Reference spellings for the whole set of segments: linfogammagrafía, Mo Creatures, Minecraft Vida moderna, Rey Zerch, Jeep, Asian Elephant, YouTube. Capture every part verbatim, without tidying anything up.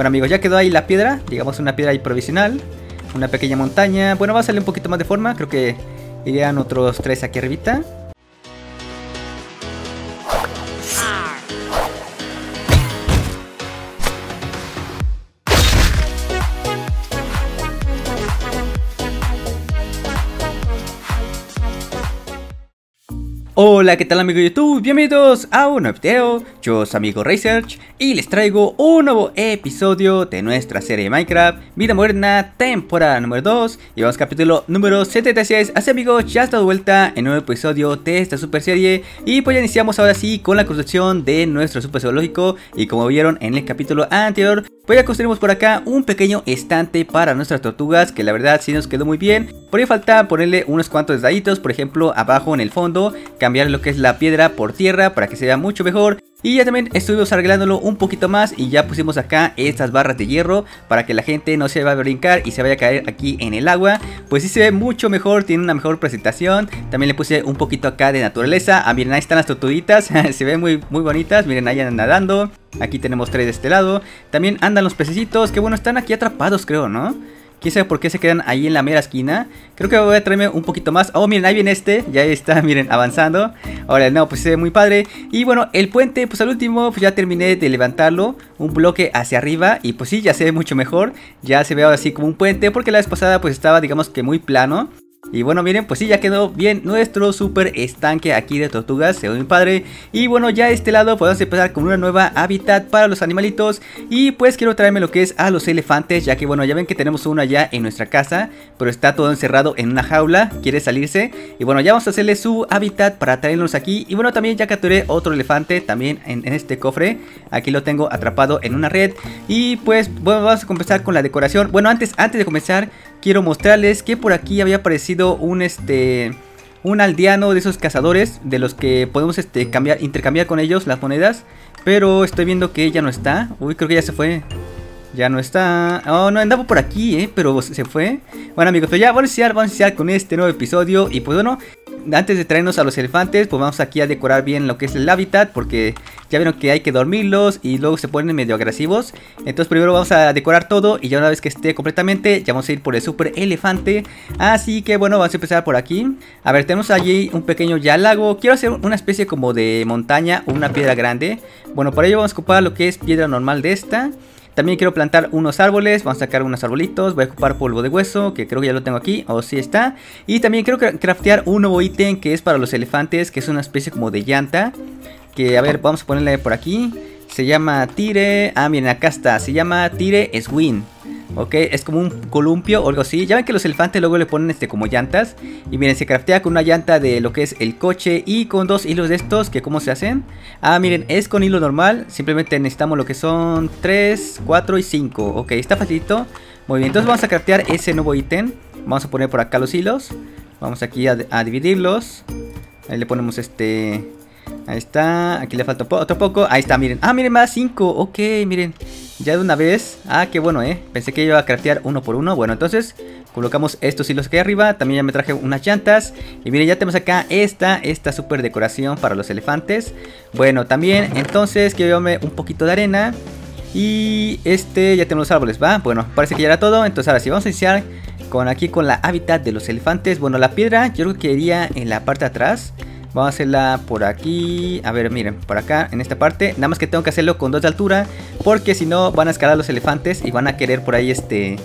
Bueno amigos, ya quedó ahí la piedra, digamos una piedra ahí provisional, una pequeña montaña. Bueno, va a salir un poquito más de forma, creo que irían otros tres aquí arribita. Hola, ¿qué tal amigos de YouTube? Bienvenidos a un nuevo video, yo soy amigo Rey Zerch y les traigo un nuevo episodio de nuestra serie de Minecraft Vida Moderna, temporada número dos. Y vamos capítulo número setenta y seis, así amigos, ya está de vuelta en un nuevo episodio de esta super serie. Y pues ya iniciamos ahora sí con la construcción de nuestro super zoológico. Y como vieron en el capítulo anterior, pues ya construimos por acá un pequeño estante para nuestras tortugas, que la verdad sí nos quedó muy bien. Por ahí falta ponerle unos cuantos detallitos, por ejemplo abajo en el fondo, cambiar lo que es la piedra por tierra para que se vea mucho mejor. Y ya también estuvimos arreglándolo un poquito más y ya pusimos acá estas barras de hierro para que la gente no se vaya a brincar y se vaya a caer aquí en el agua. Pues sí se ve mucho mejor, tiene una mejor presentación. También le puse un poquito acá de naturaleza. Ah, miren, ahí están las tortuguitas, se ven muy, muy bonitas, miren, ahí andan nadando. Aquí tenemos tres de este lado. También andan los pececitos, que bueno, están aquí atrapados creo, ¿no? Quién sabe por qué se quedan ahí en la mera esquina. Creo que voy a traerme un poquito más. Oh, miren, ahí viene este. Ya está, miren, avanzando. Ahora, no, pues se ve muy padre. Y bueno, el puente, pues al último, pues ya terminé de levantarlo. Un bloque hacia arriba. Y pues sí, ya se ve mucho mejor. Ya se ve ahora sí como un puente. Porque la vez pasada, pues estaba, digamos que muy plano. Y bueno, miren, pues sí, ya quedó bien nuestro super estanque aquí de tortugas, se ve muy padre. Y bueno, ya a este lado podemos empezar con una nueva hábitat para los animalitos. Y pues quiero traerme lo que es a los elefantes, ya que bueno, ya ven que tenemos uno allá en nuestra casa, pero está todo encerrado en una jaula, quiere salirse. Y bueno, ya vamos a hacerle su hábitat para traerlos aquí. Y bueno, también ya capturé otro elefante también en, en este cofre. Aquí lo tengo atrapado en una red. Y pues bueno, vamos a comenzar con la decoración. Bueno, antes, antes de comenzar, quiero mostrarles que por aquí había aparecido un este un aldeano de esos cazadores, de los que podemos este, cambiar, intercambiar con ellos las monedas. Pero estoy viendo que ya no está. Uy, creo que ya se fue. Ya no está. Oh, no, andaba por aquí, eh, pero se fue. Bueno amigos, pues ya vamos a iniciar, vamos a iniciar con este nuevo episodio. Y pues bueno, antes de traernos a los elefantes, pues vamos aquí a decorar bien lo que es el hábitat, porque ya vieron que hay que dormirlos y luego se ponen medio agresivos. Entonces primero vamos a decorar todo y ya una vez que esté completamente, ya vamos a ir por el super elefante. Así que bueno, vamos a empezar por aquí. A ver, tenemos allí un pequeño ya lago. Quiero hacer una especie como de montaña o una piedra grande. Bueno, para ello vamos a ocupar lo que es piedra normal de esta. También quiero plantar unos árboles, vamos a sacar unos arbolitos, voy a ocupar polvo de hueso, que creo que ya lo tengo aquí, o sí está. Y también quiero craftear un nuevo ítem que es para los elefantes, que es una especie como de llanta, que a ver, vamos a ponerle por aquí, se llama tire, ah miren acá está, se llama tire swing. Ok, es como un columpio o algo así. Ya ven que los elefantes luego le ponen este como llantas. Y miren, se craftea con una llanta de lo que es el coche y con dos hilos de estos. Que ¿cómo se hacen? Ah, miren, es con hilo normal. Simplemente necesitamos lo que son tres, cuatro y cinco. Ok, está facilito. Muy bien, entonces vamos a craftear ese nuevo ítem. Vamos a poner por acá los hilos. Vamos aquí a, a dividirlos. Ahí le ponemos este... Ahí está, aquí le falta po otro poco. Ahí está, miren, ah, miren, más cinco, ok, miren. Ya de una vez, ah, qué bueno, eh pensé que iba a craftear uno por uno. Bueno, entonces colocamos estos hilos aquí arriba. También ya me traje unas llantas. Y miren, ya tenemos acá esta, esta super decoración para los elefantes. Bueno, también, entonces, quiero llevarme un poquito de arena. Y este, ya tenemos los árboles, ¿va? Bueno, parece que ya era todo. Entonces ahora sí, vamos a iniciar con aquí con la hábitat de los elefantes. Bueno, la piedra, yo creo que iría en la parte de atrás. Vamos a hacerla por aquí, a ver miren, por acá en esta parte, nada más que tengo que hacerlo con dos de altura, porque si no van a escalar los elefantes y van a querer por ahí este,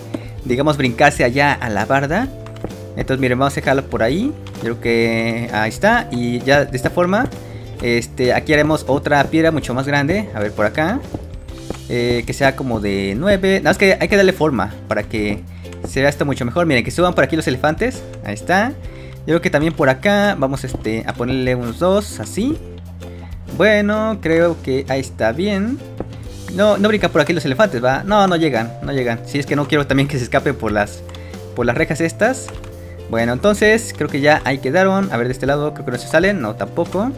digamos brincarse allá a la barda. Entonces miren, vamos a dejarlo por ahí, creo que ahí está, y ya de esta forma, este, aquí haremos otra piedra mucho más grande, a ver por acá, eh, que sea como de nueve, nada más que hay que darle forma para que se vea esto mucho mejor, miren que suban por aquí los elefantes, ahí está. Yo creo que también por acá vamos este, a ponerle unos dos, así. Bueno, creo que ahí está bien. No, no brincan por aquí los elefantes, ¿va? No, no llegan, no llegan. Si es que no quiero también que se escape por las, por las rejas estas. Bueno, entonces creo que ya ahí quedaron. A ver, de este lado creo que no se salen, no tampoco.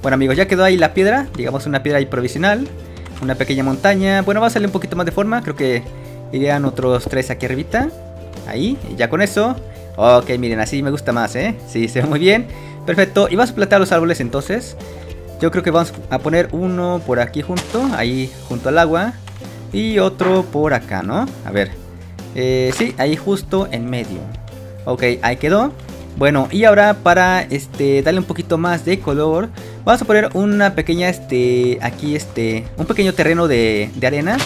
Bueno amigos, ya quedó ahí la piedra, digamos una piedra ahí provisional. Una pequeña montaña, bueno va a salir un poquito más de forma. Creo que irían otros tres aquí arribita. Ahí, y ya con eso... Ok, miren, así me gusta más, ¿eh? Sí, se ve muy bien. Perfecto, y vamos a plantar los árboles entonces. Yo creo que vamos a poner uno por aquí junto, ahí junto al agua. y otro por acá, ¿no? A ver, eh, sí, ahí justo en medio. Ok, ahí quedó. Bueno, y ahora para este darle un poquito más de color, vamos a poner una pequeña, este, aquí este, un pequeño terreno de, de arena,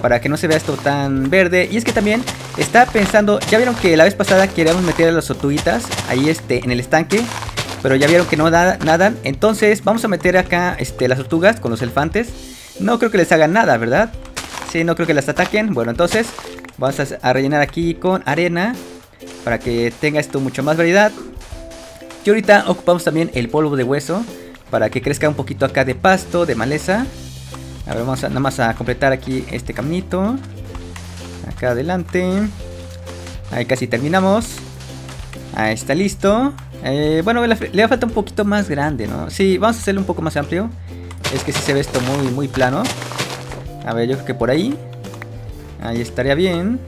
para que no se vea esto tan verde. Y es que también está pensando, ya vieron que la vez pasada queríamos meter a las tortuguitas ahí este en el estanque, pero ya vieron que no nadan. Entonces vamos a meter acá este, las tortugas con los elefantes. No creo que les hagan nada, ¿verdad? Sí, no creo que las ataquen. Bueno, entonces vamos a, a rellenar aquí con arena, para que tenga esto mucho más variedad. Y ahorita ocupamos también el polvo de hueso, para que crezca un poquito acá de pasto, de maleza. A ver, vamos a, nada más a completar aquí este caminito. Acá adelante. Ahí casi terminamos. Ahí está listo. Eh, bueno, le, le falta un poquito más grande, ¿no? Sí, vamos a hacerlo un poco más amplio. Es que sí se ve esto muy, muy plano. A ver, yo creo que por ahí. Ahí estaría bien.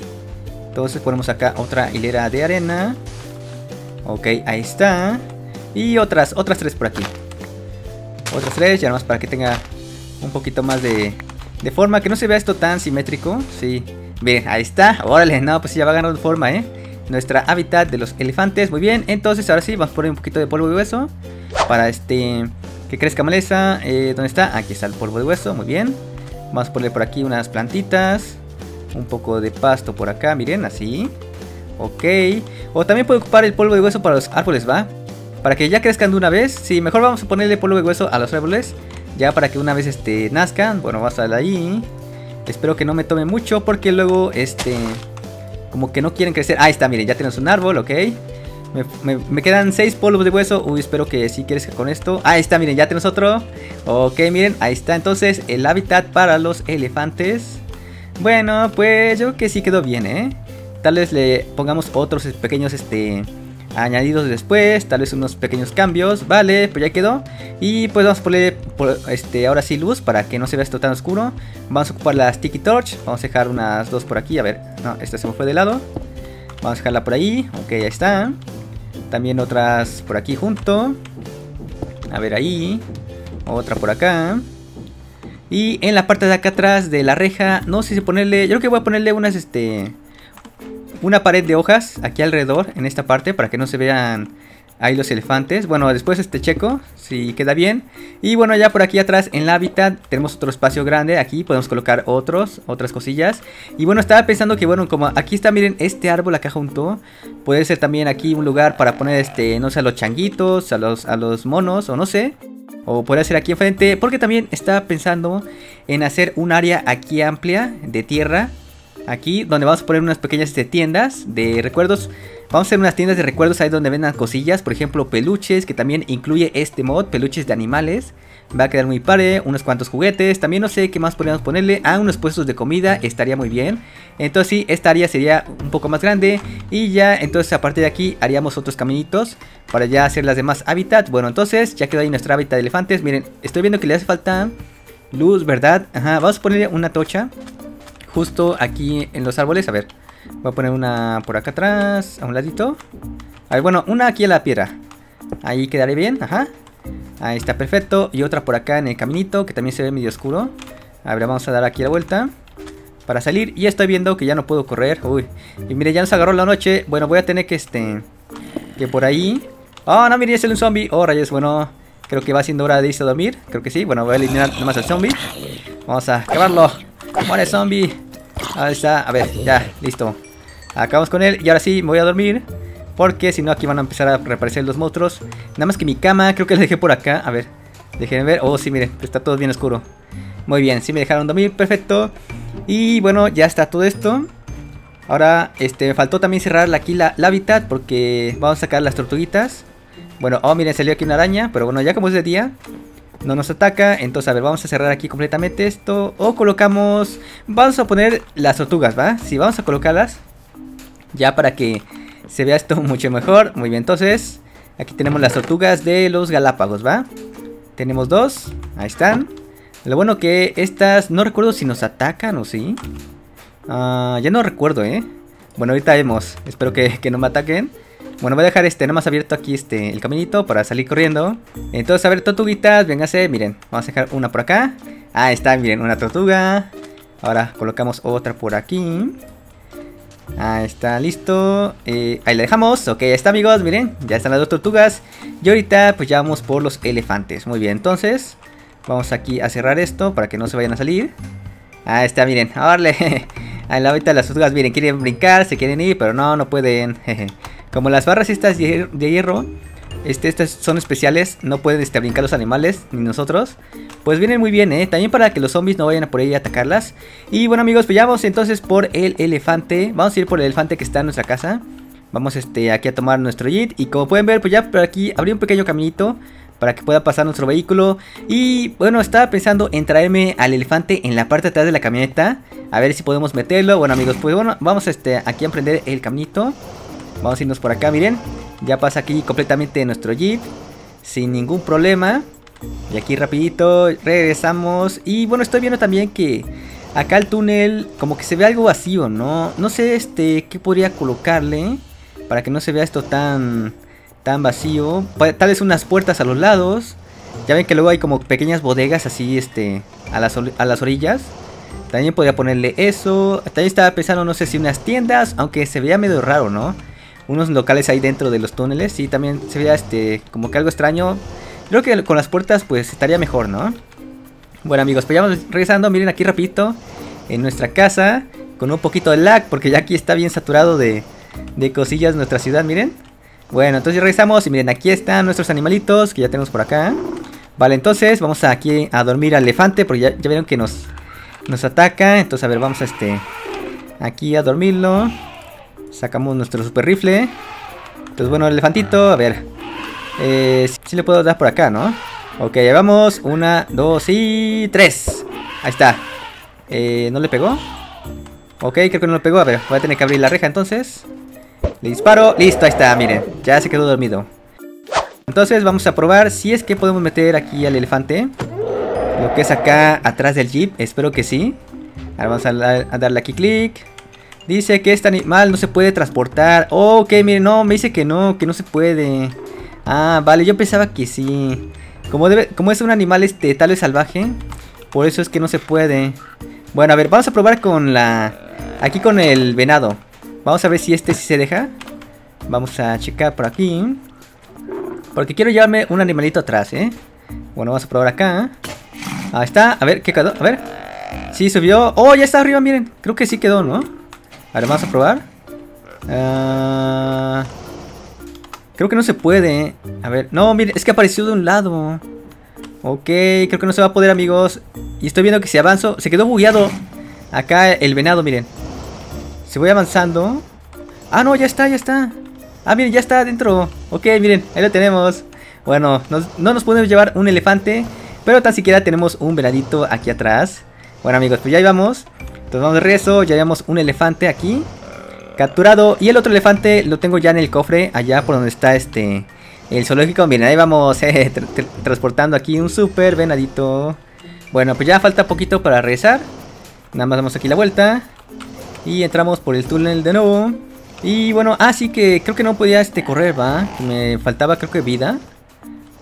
Entonces ponemos acá otra hilera de arena. Ok, ahí está. Y otras, otras tres por aquí. Otras tres, ya nomás para que tenga un poquito más de, de forma, que no se vea esto tan simétrico. Sí, bien, ahí está. Órale, no, pues ya va ganando forma, eh nuestra hábitat de los elefantes. Muy bien, entonces ahora sí, vamos a poner un poquito de polvo de hueso, para este que crezca maleza. eh, ¿Dónde está? Aquí está el polvo de hueso, muy bien. Vamos a poner por aquí unas plantitas, un poco de pasto por acá, miren, así. Ok, o también puedo ocupar el polvo de hueso para los árboles, ¿va? Para que ya crezcan de una vez. Sí, mejor vamos a ponerle polvo de hueso a los árboles, ya para que una vez este nazcan. Bueno, vas a ir ahí. Espero que no me tome mucho, porque luego este como que no quieren crecer. Ahí está, miren, ya tenemos un árbol, ok. Me, me, me quedan seis polvos de hueso. Uy, espero que sí crezca con esto. Ahí está, miren, ya tenemos otro. Ok, miren, ahí está entonces el hábitat para los elefantes. Bueno, pues yo creo que sí quedó bien, eh. Tal vez le pongamos otros pequeños este añadidos después, tal vez unos pequeños cambios. Vale, pues ya quedó. Y pues vamos a poner por, este, ahora sí luz, para que no se vea esto tan oscuro. Vamos a ocupar las Tiki Torch. Vamos a dejar unas dos por aquí. A ver, no, esta se me fue de lado. Vamos a dejarla por ahí. Ok, ahí está. También otras por aquí junto. A ver, ahí. Otra por acá. Y en la parte de acá atrás de la reja, no sé si ponerle... Yo creo que voy a ponerle unas este... una pared de hojas aquí alrededor, en esta parte, para que no se vean ahí los elefantes. Bueno, después este checo, si queda bien. Y bueno, ya por aquí atrás en la hábitat tenemos otro espacio grande. Aquí podemos colocar otros, otras cosillas. Y bueno, estaba pensando que bueno, como aquí está, miren, este árbol acá junto, puede ser también aquí un lugar para poner este, no sé, a los changuitos, a los, a los monos, o no sé. O podría ser aquí enfrente, porque también estaba pensando en hacer un área aquí amplia de tierra. Aquí donde vamos a poner unas pequeñas este, tiendas de recuerdos. Vamos a hacer unas tiendas de recuerdos ahí donde vendan cosillas. Por ejemplo, peluches, que también incluye este mod, peluches de animales. Va a quedar muy padre, unos cuantos juguetes. También no sé qué más podríamos ponerle. Ah, unos puestos de comida, estaría muy bien. Entonces sí, esta área sería un poco más grande. Y ya, entonces a partir de aquí haríamos otros caminitos para ya hacer las demás hábitats. Bueno, entonces ya quedó ahí nuestra hábitat de elefantes. Miren, estoy viendo que le hace falta luz, ¿verdad? Ajá, vamos a ponerle una tocha justo aquí en los árboles. A ver, voy a poner una por acá atrás, a un ladito. A ver, bueno, una aquí a la piedra. Ahí quedaré bien, ajá. Ahí está, perfecto. Y otra por acá en el caminito, que también se ve medio oscuro. A ver, vamos a dar aquí la vuelta para salir. Y estoy viendo que ya no puedo correr. Uy, y mire, ya nos agarró la noche. Bueno, voy a tener que este... que por ahí... Oh, no, mire, es un zombie. Oh, rayos, bueno... creo que va siendo hora de irse a dormir. Creo que sí. Bueno, voy a eliminar nomás al zombie. Vamos a acabarlo. Muere zombie. Ahí está, a ver, ya, listo. Acabamos con él y ahora sí me voy a dormir, porque si no aquí van a empezar a reaparecer los monstruos. Nada más que mi cama, creo que la dejé por acá. A ver, déjenme ver, oh sí, miren, está todo bien oscuro. Muy bien, sí me dejaron dormir, perfecto. Y bueno, ya está todo esto. Ahora, este, me faltó también cerrar aquí la, la hábitat, porque vamos a sacar las tortuguitas. Bueno, oh miren, salió aquí una araña, pero bueno, ya como es de día no nos ataca. Entonces, a ver, vamos a cerrar aquí completamente esto. O colocamos... vamos a poner las tortugas, ¿va? Sí, vamos a colocarlas, ya para que se vea esto mucho mejor. Muy bien, entonces, aquí tenemos las tortugas de los Galápagos, ¿va? Tenemos dos, ahí están. Lo bueno que estas... no recuerdo si nos atacan o sí. Uh, ya no recuerdo, ¿eh? Bueno, ahorita vemos. Espero que, que no me ataquen. Bueno, voy a dejar este, nada más abierto aquí este, el caminito para salir corriendo. Entonces, a ver, tortuguitas, véngase, miren. Vamos a dejar una por acá. Ahí está, miren, una tortuga. Ahora colocamos otra por aquí. Ahí está, listo. Eh, ahí la dejamos. Ok, ya está, amigos. Miren, ya están las dos tortugas. Y ahorita pues ya vamos por los elefantes. Muy bien, entonces vamos aquí a cerrar esto para que no se vayan a salir. Ahí está, miren. Órale. Ahí ahorita las tortugas, miren, quieren brincar, se quieren ir, pero no, no pueden. Como las barras estas de hierro, este, estas son especiales, no pueden este, brincar los animales, ni nosotros. Pues vienen muy bien, ¿eh? También para que los zombies no vayan a por ahí a atacarlas. Y bueno, amigos, pues ya vamos entonces por el elefante. Vamos a ir por el elefante que está en nuestra casa. Vamos este, aquí a tomar nuestro jeep. Y como pueden ver, pues ya por aquí abrí un pequeño caminito para que pueda pasar nuestro vehículo. Y bueno, estaba pensando en traerme al elefante en la parte de atrás de la camioneta. A ver si podemos meterlo. Bueno, amigos, pues bueno, vamos este, aquí a emprender el caminito. Vamos a irnos por acá, miren. Ya pasa aquí completamente nuestro jeep sin ningún problema. Y aquí rapidito regresamos. Y bueno, estoy viendo también que acá el túnel como que se ve algo vacío, ¿no? No sé este qué podría colocarle para que no se vea esto tan, tan vacío. Tal vez unas puertas a los lados. Ya ven que luego hay como pequeñas bodegas así este a las, a las orillas. También podría ponerle eso. También estaba pensando, no sé si unas tiendas, aunque se veía medio raro, ¿no? Unos locales ahí dentro de los túneles. Sí, también se veía este, como que algo extraño. Creo que con las puertas pues estaría mejor, ¿no? Bueno, amigos, pues ya vamos regresando. Miren aquí rapidito en nuestra casa, con un poquito de lag porque ya aquí está bien saturado de, de cosillas nuestra ciudad, miren. Bueno, entonces regresamos y miren, aquí están nuestros animalitos que ya tenemos por acá. Vale, entonces vamos aquí a dormir al elefante porque ya, ya vieron que nos, nos ataca. Entonces a ver, vamos a este aquí a dormirlo. Sacamos nuestro super rifle. Entonces bueno, el elefantito, a ver, eh, si, si le puedo dar por acá, ¿no? Ok, ya vamos, una, dos y tres. Ahí está. eh, ¿No le pegó? Ok, creo que no le pegó, a ver, voy a tener que abrir la reja entonces. Le disparo, listo, ahí está, miren, ya se quedó dormido. Entonces vamos a probar si es que podemos meter aquí al elefante, lo que es acá atrás del jeep, espero que sí. Ahora vamos a, la, a darle aquí clic. Dice que este animal no se puede transportar. Oh, ok, miren, no, me dice que no, que no se puede. Ah, vale, yo pensaba que sí. Como, debe, como es un animal este tal vez salvaje, por eso es que no se puede. Bueno, a ver, vamos a probar con la... Aquí con el venado. Vamos a ver si este sí se deja. Vamos a checar por aquí, porque quiero llevarme un animalito atrás, ¿eh? Bueno, vamos a probar acá. Ahí está, a ver, ¿qué quedó? A ver. Sí, subió. Oh, ya está arriba, miren. Creo que sí quedó, ¿no? A ver, vamos a probar. Uh, creo que no se puede. A ver, no, miren, es que apareció de un lado. Ok, creo que no se va a poder, amigos. Y estoy viendo que si avanzo, se quedó bugueado acá el venado, miren. Si voy avanzando. Ah, no, ya está, ya está. Ah, miren, ya está adentro. Ok, miren, ahí lo tenemos. Bueno, nos, no nos podemos llevar un elefante, pero tan siquiera tenemos un venadito aquí atrás. Bueno, amigos, pues ya íbamos. Entonces vamos de regreso, ya llevamos un elefante aquí capturado. Y el otro elefante lo tengo ya en el cofre, allá por donde está este el zoológico. Miren, ahí vamos eh, tra tra transportando aquí un super venadito. Bueno, pues ya falta poquito para regresar. Nada más damos aquí la vuelta y entramos por el túnel de nuevo. Y bueno, así ah, que creo que no podía este correr, va. Me faltaba creo que vida.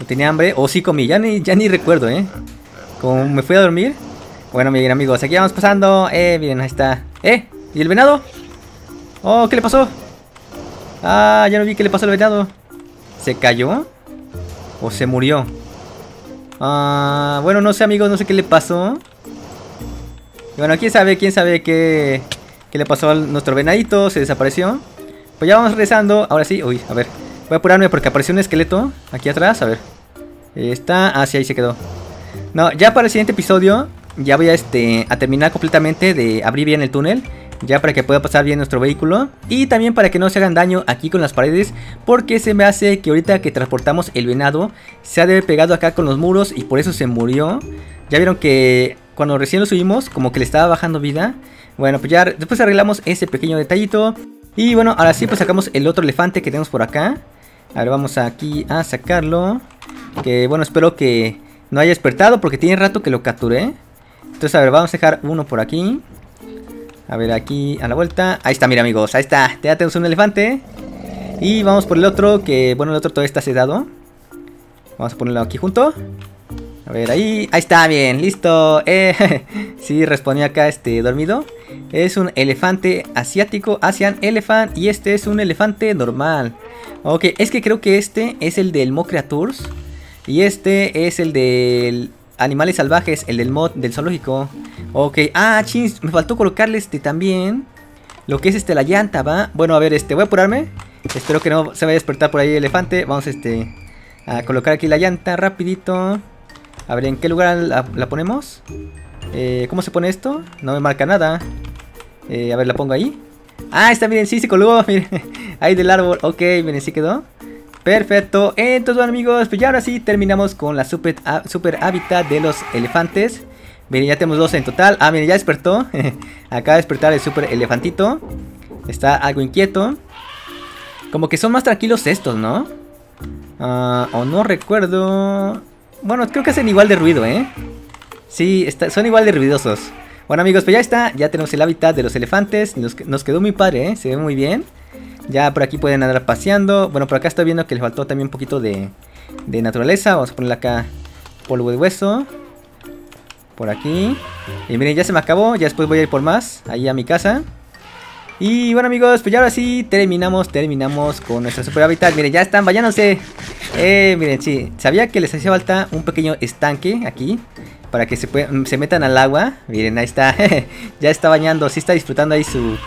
No tenía hambre, o oh, sí comí, ya ni, ya ni recuerdo, eh. Como me fui a dormir. Bueno, miren, amigos, aquí vamos pasando. Eh, miren, ahí está. Eh, ¿y el venado? Oh, ¿qué le pasó? Ah, ya no vi qué le pasó al venado. ¿Se cayó? ¿O se murió? Ah, bueno, no sé, amigos, no sé qué le pasó. Y bueno, quién sabe, quién sabe qué, qué le pasó a nuestro venadito. Se desapareció. Pues ya vamos regresando. Ahora sí, uy, a ver, voy a apurarme porque apareció un esqueleto aquí atrás, a ver. Ahí está, ah, sí, ahí se quedó. No, ya para el siguiente episodio ya voy a, este, a terminar completamente de abrir bien el túnel, ya para que pueda pasar bien nuestro vehículo. Y también para que no se hagan daño aquí con las paredes, porque se me hace que ahorita que transportamos el venado se ha de haber pegado acá con los muros y por eso se murió. Ya vieron que cuando recién lo subimos como que le estaba bajando vida. Bueno, pues ya después arreglamos ese pequeño detallito. Y bueno, ahora sí pues sacamos el otro elefante que tenemos por acá. A ver, vamos aquí a sacarlo. Que bueno, espero que no haya despertado porque tiene rato que lo capturé. Entonces, a ver, vamos a dejar uno por aquí. A ver, aquí a la vuelta. Ahí está, mira, amigos, ahí está. Ya tenemos un elefante. Y vamos por el otro, que bueno, el otro todavía está sedado. Vamos a ponerlo aquí junto. A ver, ahí, ahí está, bien, listo. Eh, sí, respondió acá este dormido. Es un elefante asiático, Asian Elephant, y este es un elefante normal. Ok, es que creo que este es el del Mo Creatures y este es el del Animales Salvajes, el del mod del zoológico. Ok, ah, chins, me faltó colocarle este también, lo que es este, la llanta, va. Bueno, a ver, este, voy a apurarme. Espero que no se vaya a despertar por ahí el elefante. Vamos este a colocar aquí la llanta rapidito. A ver, ¿en qué lugar la, la ponemos? Eh, ¿Cómo se pone esto? No me marca nada. Eh, a ver, la pongo ahí. Ah, está, miren, sí se colgó, miren. Ahí del árbol, ok, miren, sí quedó. Perfecto, entonces bueno, amigos, pues ya ahora sí terminamos con la super, a, super hábitat de los elefantes. Miren, ya tenemos dos en total. Ah, miren, ya despertó. Acaba de despertar el super elefantito. Está algo inquieto. Como que son más tranquilos estos, ¿no? Uh, o no recuerdo. Bueno, creo que hacen igual de ruido, ¿eh? Sí, está, son igual de ruidosos. Bueno, amigos, pues ya está. Ya tenemos el hábitat de los elefantes. Nos, nos quedó muy padre, ¿eh? Se ve muy bien. Ya por aquí pueden andar paseando. Bueno, por acá estoy viendo que les faltó también un poquito de, de naturaleza. Vamos a ponerle acá polvo de hueso. Por aquí. Y miren, ya se me acabó. Ya después voy a ir por más. Ahí a mi casa. Y bueno, amigos, pues ya ahora sí terminamos, terminamos con nuestro super hábitat. Miren, ya están bañándose. Eh, miren, sí, sabía que les hacía falta un pequeño estanque aquí para que se, puede, se metan al agua. Miren, ahí está. Ya está bañando, sí está disfrutando ahí su,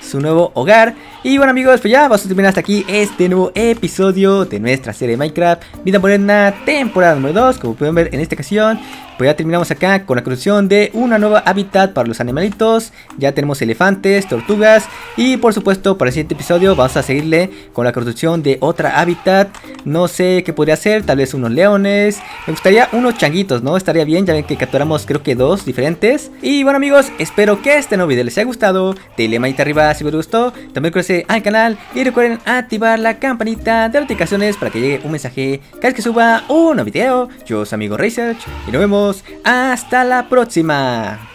su nuevo hogar. Y bueno, amigos, pues ya vamos a terminar hasta aquí este nuevo episodio de nuestra serie de Minecraft Vida Moderna, temporada número dos. Como pueden ver en esta ocasión, pues ya terminamos acá con la construcción de una nueva hábitat para los animalitos. Ya tenemos elefantes, tortugas y por supuesto para el siguiente episodio vamos a seguirle con la construcción de otra hábitat. No sé qué podría ser, tal vez unos leones. Me gustaría unos changuitos, ¿no? Estaría bien, ya ven que capturamos creo que dos diferentes. Y bueno, amigos, espero que este nuevo video les haya gustado. Denle manita arriba si les gustó. También creo que al canal y recuerden activar la campanita de notificaciones para que llegue un mensaje cada vez que suba un nuevo video. Yo soy amigo Rey Zerch y nos vemos hasta la próxima.